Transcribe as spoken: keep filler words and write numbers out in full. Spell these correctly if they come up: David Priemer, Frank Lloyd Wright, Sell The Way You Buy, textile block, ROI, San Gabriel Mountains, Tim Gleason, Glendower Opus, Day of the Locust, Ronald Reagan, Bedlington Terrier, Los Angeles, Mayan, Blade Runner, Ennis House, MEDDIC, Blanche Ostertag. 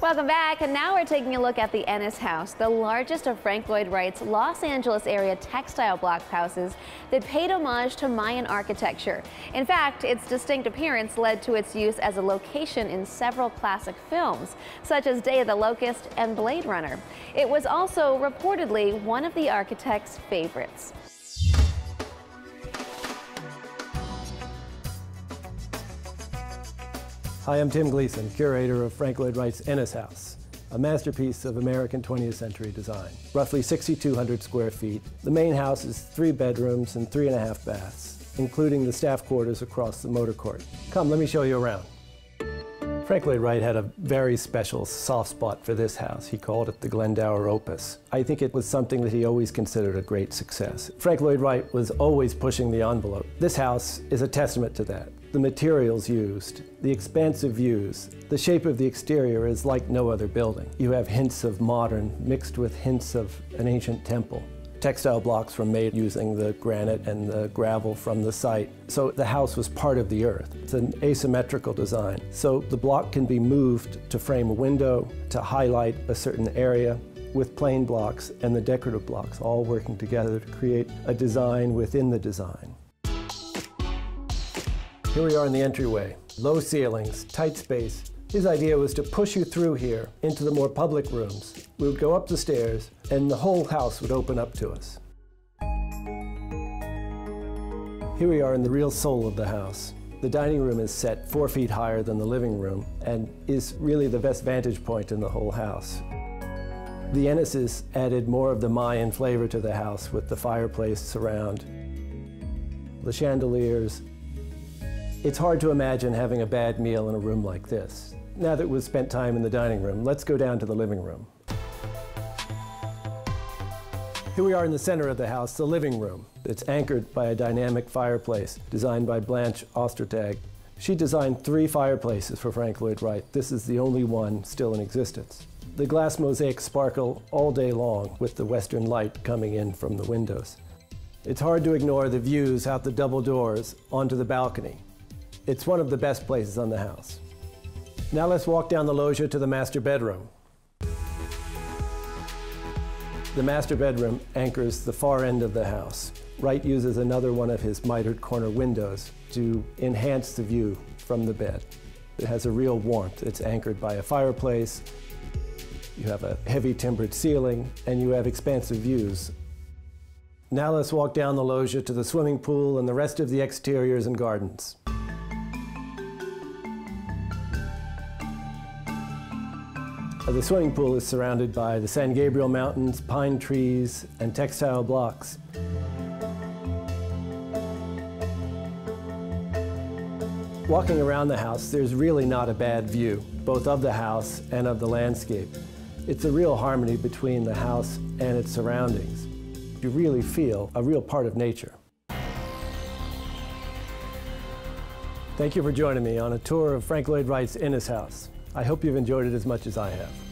Welcome back, and now we're taking a look at the Ennis House, the largest of Frank Lloyd Wright's Los Angeles area textile block houses that paid homage to Mayan architecture. In fact, its distinct appearance led to its use as a location in several classic films, such as Day of the Locust and Blade Runner. It was also reportedly one of the architect's favorites. Hi, I'm Tim Gleason, curator of Frank Lloyd Wright's Ennis House, a masterpiece of American twentieth century design. Roughly six thousand two hundred square feet, the main house is three bedrooms and three and a half baths, including the staff quarters across the motor court. Come, let me show you around. Frank Lloyd Wright had a very special soft spot for this house. He called it the Glendower Opus. I think it was something that he always considered a great success. Frank Lloyd Wright was always pushing the envelope. This house is a testament to that. The materials used, the expansive views, the shape of the exterior is like no other building. You have hints of modern mixed with hints of an ancient temple. Textile blocks were made using the granite and the gravel from the site. So the house was part of the earth. It's an asymmetrical design. So the block can be moved to frame a window, to highlight a certain area, with plain blocks and the decorative blocks all working together to create a design within the design. Here we are in the entryway. Low ceilings, tight space. His idea was to push you through here into the more public rooms. We would go up the stairs and the whole house would open up to us. Here we are in the real soul of the house. The dining room is set four feet higher than the living room and is really the best vantage point in the whole house. The Ennis's added more of the Mayan flavor to the house with the fireplace surround, the chandeliers. It's hard to imagine having a bad meal in a room like this. Now that we've spent time in the dining room, let's go down to the living room. Here we are in the center of the house, the living room. It's anchored by a dynamic fireplace designed by Blanche Ostertag. She designed three fireplaces for Frank Lloyd Wright. This is the only one still in existence. The glass mosaics sparkle all day long with the western light coming in from the windows. It's hard to ignore the views out the double doors onto the balcony. It's one of the best places on the house. Now let's walk down the loggia to the master bedroom. The master bedroom anchors the far end of the house. Wright uses another one of his mitered corner windows to enhance the view from the bed. It has a real warmth. It's anchored by a fireplace. You have a heavy timbered ceiling and you have expansive views. Now let's walk down the loggia to the swimming pool and the rest of the exteriors and gardens. The swimming pool is surrounded by the San Gabriel Mountains, pine trees, and textile blocks. Walking around the house, there's really not a bad view, both of the house and of the landscape. It's a real harmony between the house and its surroundings. You really feel a real part of nature. Thank you for joining me on a tour of Frank Lloyd Wright's Ennis House. I hope you've enjoyed it as much as I have.